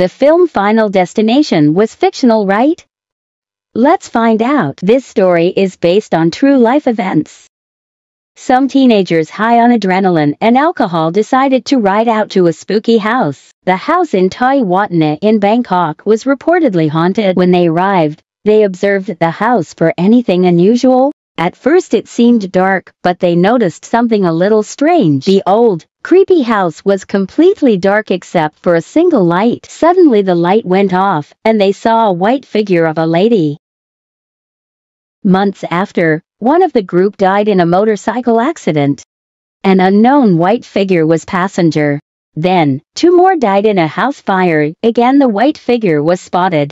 The film Final Destination was fictional, right? Let's find out. This story is based on true life events. Some teenagers high on adrenaline and alcohol decided to ride out to a spooky house. The house in Thai Watna in Bangkok was reportedly haunted. When they arrived, they observed the house for anything unusual. At first it seemed dark, but they noticed something a little strange. The old, creepy house was completely dark except for a single light. Suddenly the light went off, and they saw a white figure of a lady. Months after, one of the group died in a motorcycle accident. An unknown white figure was passenger. Then, two more died in a house fire. Again the white figure was spotted.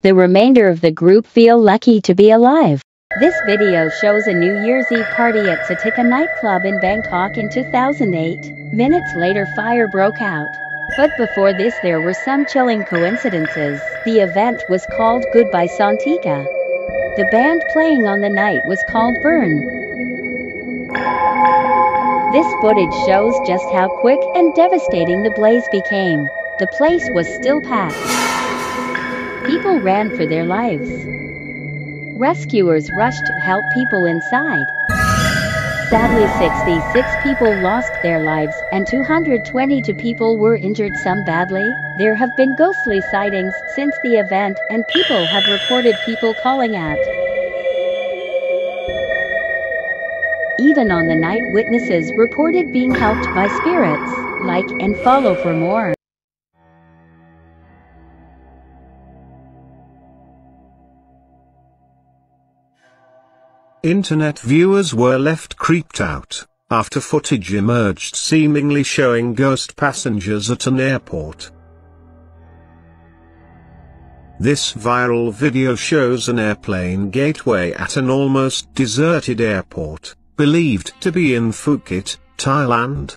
The remainder of the group feel lucky to be alive. This video shows a New Year's Eve party at Santika nightclub in Bangkok in 2008. Minutes later fire broke out. But before this there were some chilling coincidences. The event was called Goodbye Santika. The band playing on the night was called Burn. This footage shows just how quick and devastating the blaze became. The place was still packed. People ran for their lives. Rescuers rushed to help people inside. Sadly, 66 people lost their lives, and 222 people were injured, some badly. There have been ghostly sightings since the event, and people have reported people calling out. Even on the night, witnesses reported being helped by spirits. Like and follow for more. Internet viewers were left creeped out, after footage emerged seemingly showing ghost passengers at an airport. This viral video shows an airplane gateway at an almost deserted airport, believed to be in Phuket, Thailand.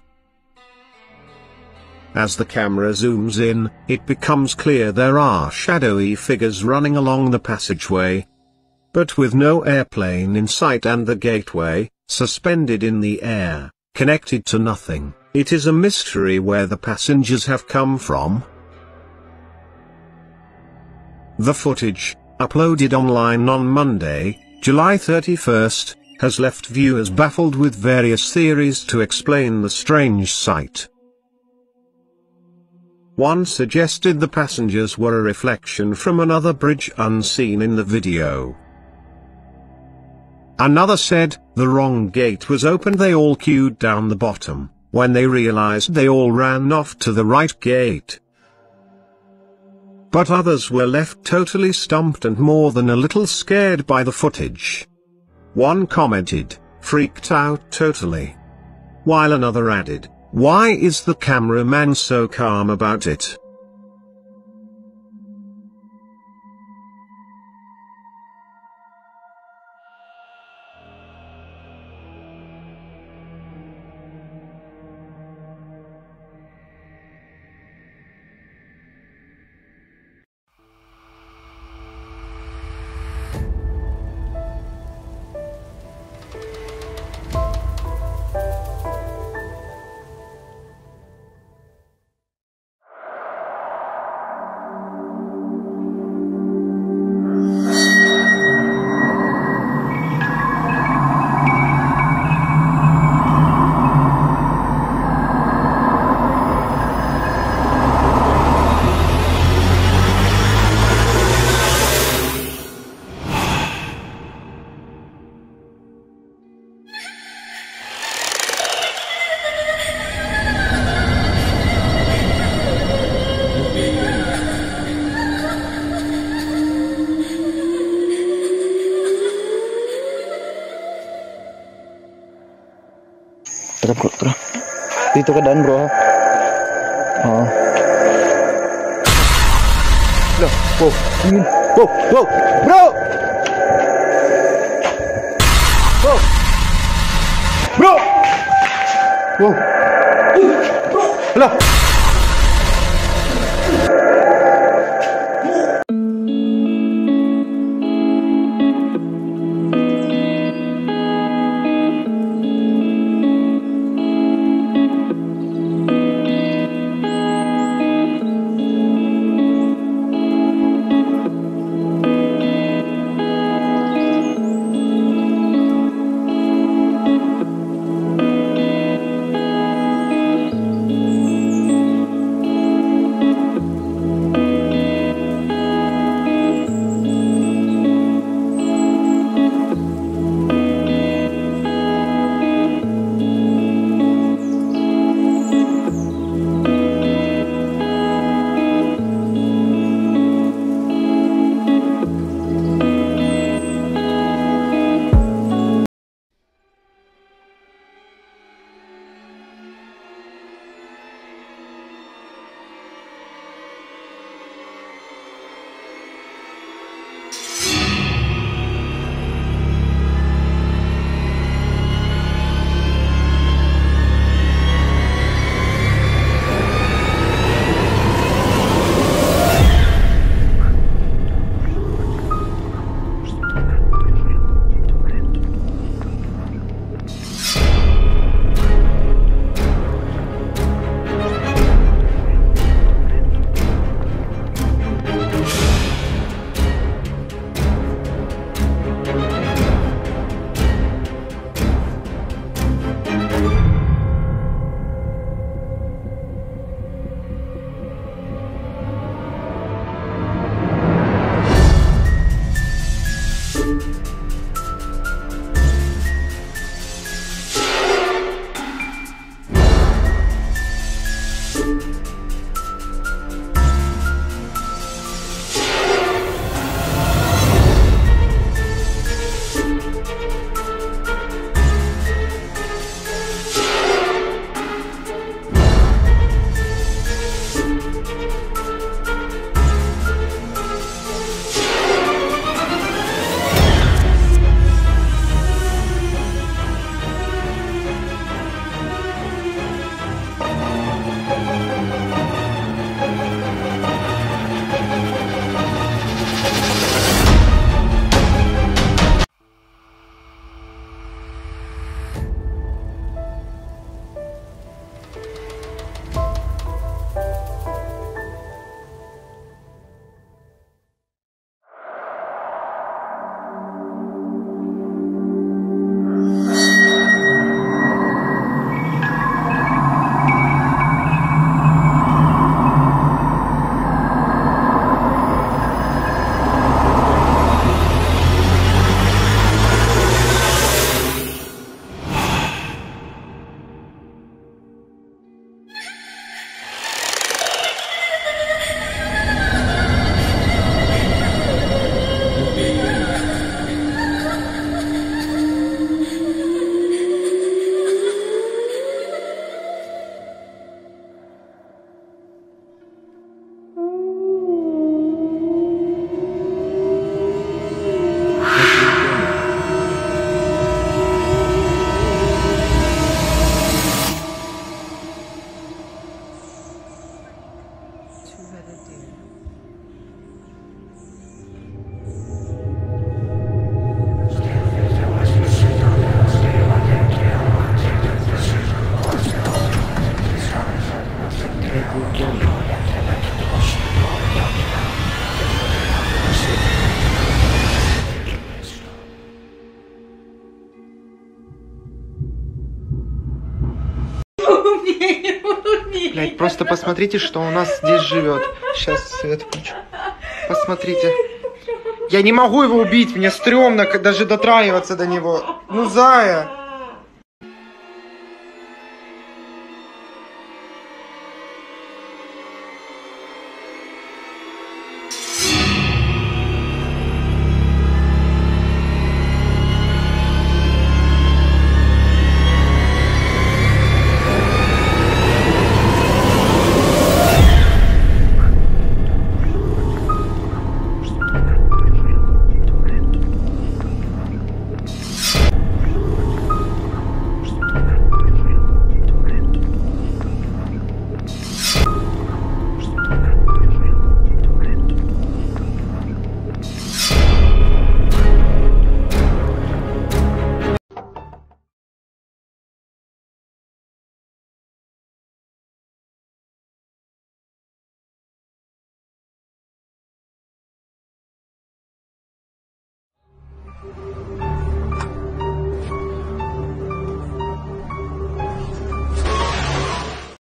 As the camera zooms in, it becomes clear there are shadowy figures running along the passageway. But with no airplane in sight and the gateway, suspended in the air, connected to nothing, it is a mystery where the passengers have come from. The footage, uploaded online on Monday, July 31st, has left viewers baffled with various theories to explain the strange sight. One suggested the passengers were a reflection from another bridge unseen in the video. Another said, the wrong gate was opened. They all queued down the bottom. When they realized, they all ran off to the right gate. But others were left totally stumped and more than a little scared by the footage. One commented, freaked out totally. While another added, why is the cameraman so calm about it? Bro, itu keadaan bro. Oh. Loh, wow, wow, wow, bro, wow, bro, wow, loh. Блять, просто посмотрите, что у нас здесь живет. Сейчас свет включу. Посмотрите. Я не могу его убить, мне стрёмно даже дотрагиваться до него. Ну, зая.